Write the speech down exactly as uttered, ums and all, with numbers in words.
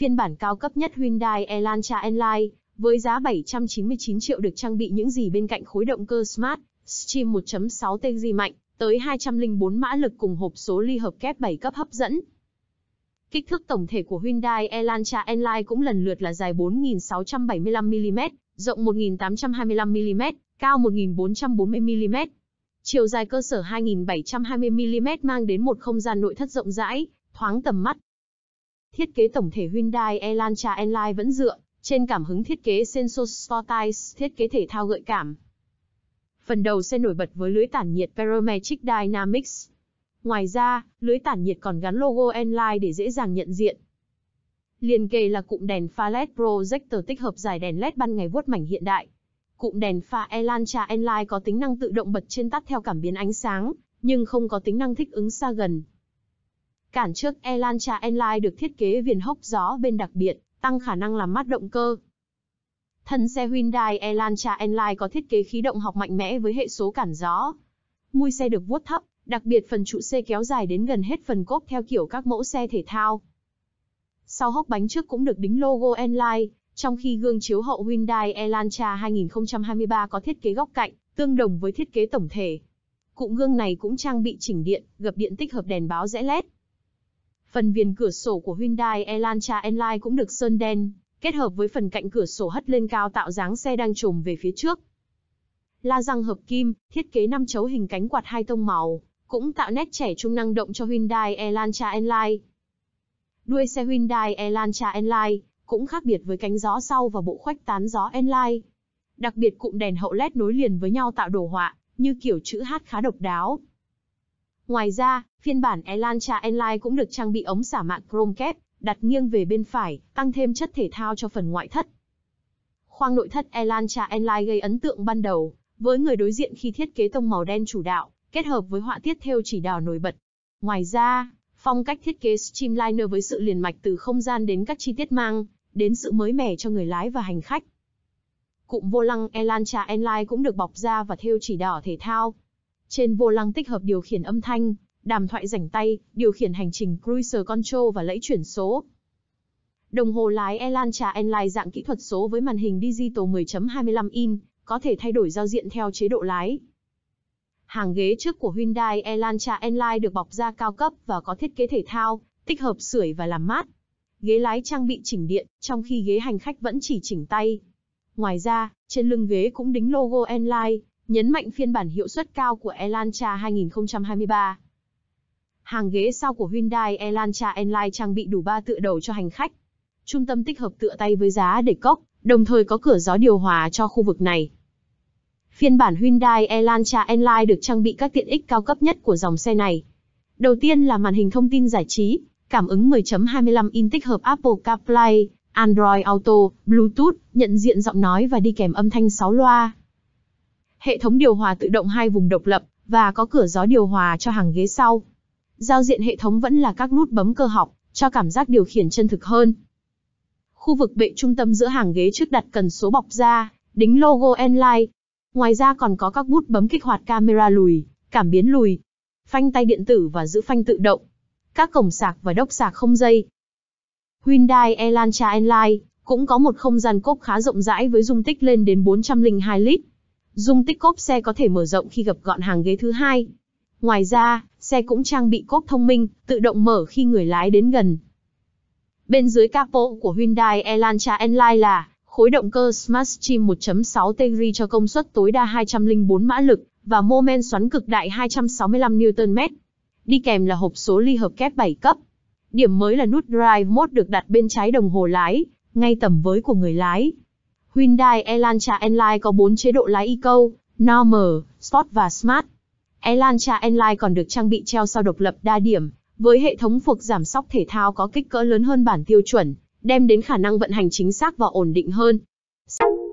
Phiên bản cao cấp nhất Hyundai Elantra N-Line, với giá bảy trăm chín mươi chín triệu được trang bị những gì bên cạnh khối động cơ Smartstream một chấm sáu T G D i mạnh, tới hai trăm lẻ bốn mã lực cùng hộp số ly hợp kép bảy cấp hấp dẫn. Kích thước tổng thể của Hyundai Elantra N-Line cũng lần lượt là dài bốn nghìn sáu trăm bảy mươi lăm mi-li-mét, rộng một nghìn tám trăm hai mươi lăm mi-li-mét, cao một nghìn bốn trăm bốn mươi mi-li-mét. Chiều dài cơ sở hai nghìn bảy trăm hai mươi mi-li-mét mang đến một không gian nội thất rộng rãi, thoáng tầm mắt. Thiết kế tổng thể Hyundai Elantra N-Line vẫn dựa trên cảm hứng thiết kế Sensuous Sportiness, thiết kế thể thao gợi cảm. Phần đầu xe nổi bật với lưới tản nhiệt Parametric Dynamics. Ngoài ra, lưới tản nhiệt còn gắn logo N-Line để dễ dàng nhận diện. Liền kề là cụm đèn pha led projector tích hợp dải đèn led ban ngày vuốt mảnh hiện đại. Cụm đèn pha Elantra N-Line có tính năng tự động bật trên tắt theo cảm biến ánh sáng, nhưng không có tính năng thích ứng xa gần. Cản trước Elantra N-Line được thiết kế viền hốc gió bên đặc biệt, tăng khả năng làm mát động cơ. Thân xe Hyundai Elantra N-Line có thiết kế khí động học mạnh mẽ với hệ số cản gió. Mui xe được vuốt thấp, đặc biệt phần trụ xe kéo dài đến gần hết phần cốp theo kiểu các mẫu xe thể thao. Sau hốc bánh trước cũng được đính logo N-Line, trong khi gương chiếu hậu Hyundai Elantra hai nghìn không trăm hai mươi ba có thiết kế góc cạnh, tương đồng với thiết kế tổng thể. Cụm gương này cũng trang bị chỉnh điện, gập điện tích hợp đèn báo rẽ led. Phần viền cửa sổ của Hyundai Elantra N-Line cũng được sơn đen, kết hợp với phần cạnh cửa sổ hất lên cao tạo dáng xe đang chồm về phía trước. La răng hợp kim, thiết kế năm chấu hình cánh quạt hai tông màu, cũng tạo nét trẻ trung năng động cho Hyundai Elantra N-Line. Đuôi xe Hyundai Elantra N-Line cũng khác biệt với cánh gió sau và bộ khuếch tán gió N-Line. Đặc biệt cụm đèn hậu led nối liền với nhau tạo đồ họa, như kiểu chữ H khá độc đáo. Ngoài ra, phiên bản Elantra N-Line cũng được trang bị ống xả mạn chrome kép, đặt nghiêng về bên phải, tăng thêm chất thể thao cho phần ngoại thất. Khoang nội thất Elantra N-Line gây ấn tượng ban đầu, với người đối diện khi thiết kế tông màu đen chủ đạo, kết hợp với họa tiết thêu chỉ đỏ nổi bật. Ngoài ra, phong cách thiết kế Streamliner với sự liền mạch từ không gian đến các chi tiết mang đến sự mới mẻ cho người lái và hành khách. Cụm vô lăng Elantra N-Line cũng được bọc da và thêu chỉ đỏ thể thao. Trên vô lăng tích hợp điều khiển âm thanh, đàm thoại rảnh tay, điều khiển hành trình Cruise Control và lẫy chuyển số. Đồng hồ lái Elantra N-Line dạng kỹ thuật số với màn hình digital mười phẩy hai mươi lăm inch, có thể thay đổi giao diện theo chế độ lái. Hàng ghế trước của Hyundai Elantra N-Line được bọc da cao cấp và có thiết kế thể thao, tích hợp sưởi và làm mát. Ghế lái trang bị chỉnh điện, trong khi ghế hành khách vẫn chỉ chỉnh tay. Ngoài ra, trên lưng ghế cũng đính logo N-Line, nhấn mạnh phiên bản hiệu suất cao của Elantra hai nghìn không trăm hai mươi ba. Hàng ghế sau của Hyundai Elantra N-Line trang bị đủ ba tựa đầu cho hành khách. Trung tâm tích hợp tựa tay với giá để cốc, đồng thời có cửa gió điều hòa cho khu vực này. Phiên bản Hyundai Elantra N-Line được trang bị các tiện ích cao cấp nhất của dòng xe này. Đầu tiên là màn hình thông tin giải trí, cảm ứng mười phẩy hai mươi lăm inch tích hợp Apple CarPlay, Android Auto, Bluetooth, nhận diện giọng nói và đi kèm âm thanh sáu loa. Hệ thống điều hòa tự động hai vùng độc lập và có cửa gió điều hòa cho hàng ghế sau. Giao diện hệ thống vẫn là các nút bấm cơ học, cho cảm giác điều khiển chân thực hơn. Khu vực bệ trung tâm giữa hàng ghế trước đặt cần số bọc da, đính logo N-Line. Ngoài ra còn có các nút bấm kích hoạt camera lùi, cảm biến lùi, phanh tay điện tử và giữ phanh tự động, các cổng sạc và đốc sạc không dây. Hyundai Elantra N-Line cũng có một không gian cốp khá rộng rãi với dung tích lên đến bốn trăm lẻ hai lít. Dung tích cốp xe có thể mở rộng khi gập gọn hàng ghế thứ hai. Ngoài ra, xe cũng trang bị cốp thông minh, tự động mở khi người lái đến gần. Bên dưới capo của Hyundai Elantra N-Line là khối động cơ Smartstream một chấm sáu T G D i cho công suất tối đa hai trăm lẻ bốn mã lực và mô men xoắn cực đại hai trăm sáu mươi lăm Newton mét. Đi kèm là hộp số ly hợp kép bảy cấp. Điểm mới là nút Drive Mode được đặt bên trái đồng hồ lái, ngay tầm với của người lái. Hyundai Elantra N-Line có bốn chế độ lái Eco, Normal, Sport và Smart. Elantra N-Line còn được trang bị treo sau độc lập đa điểm, với hệ thống phuộc giảm sóc thể thao có kích cỡ lớn hơn bản tiêu chuẩn, đem đến khả năng vận hành chính xác và ổn định hơn.